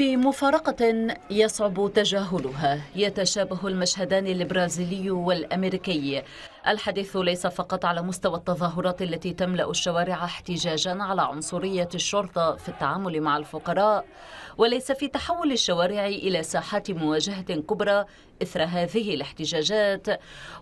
في مفارقة يصعب تجاهلها يتشابه المشهدان البرازيلي والأمريكي. الحديث ليس فقط على مستوى التظاهرات التي تملأ الشوارع احتجاجا على عنصرية الشرطة في التعامل مع الفقراء، وليس في تحول الشوارع إلى ساحات مواجهة كبرى إثر هذه الاحتجاجات،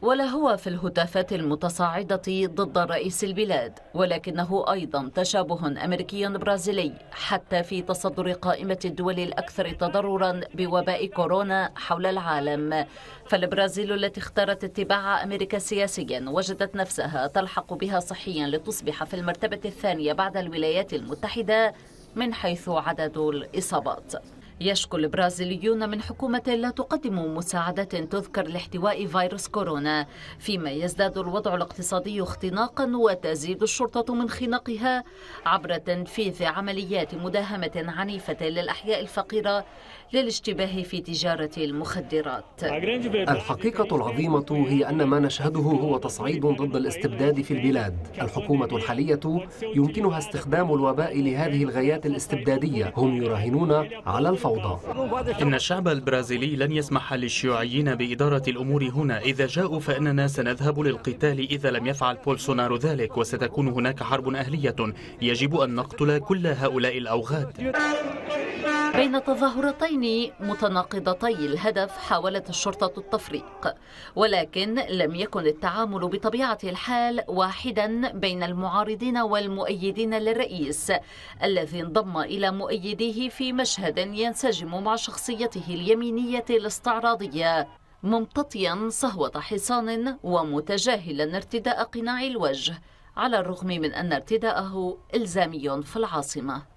ولا هو في الهتافات المتصاعدة ضد رئيس البلاد، ولكنه أيضا تشابه أمريكي برازيلي حتى في تصدر قائمة الدول الأكثر تضررا بوباء كورونا حول العالم. فالبرازيل التي اختارت اتباع أمريكا سياسيا وجدت نفسها تلحق بها صحيا لتصبح في المرتبة الثانية بعد الولايات المتحدة من حيث عدد الإصابات. يشكو البرازيليون من حكومة لا تقدم مساعدات تذكر لاحتواء فيروس كورونا، فيما يزداد الوضع الاقتصادي اختناقا وتزيد الشرطة من خناقها عبر تنفيذ عمليات مداهمة عنيفة للأحياء الفقيرة للاشتباه في تجارة المخدرات. الحقيقة العظيمة هي أن ما نشهده هو تصعيد ضد الاستبداد في البلاد. الحكومة الحالية يمكنها استخدام الوباء لهذه الغايات الاستبدادية، هم يراهنون على الفوضى. إن الشعب البرازيلي لن يسمح للشيوعيين بإدارة الأمور هنا، إذا جاءوا فإننا سنذهب للقتال إذا لم يفعل بولسونارو ذلك، وستكون هناك حرب أهلية، يجب أن نقتل كل هؤلاء الأوغاد. بين تظاهرتين متناقضتي الهدف حاولت الشرطة التفريق، ولكن لم يكن التعامل بطبيعة الحال واحدا بين المعارضين والمؤيدين للرئيس، الذي انضم إلى مؤيديه في مشهد ينسجم مع شخصيته اليمينية الاستعراضية، ممتطيا صهوة حصان ومتجاهلا ارتداء قناع الوجه، على الرغم من أن ارتداءه إلزامي في العاصمة.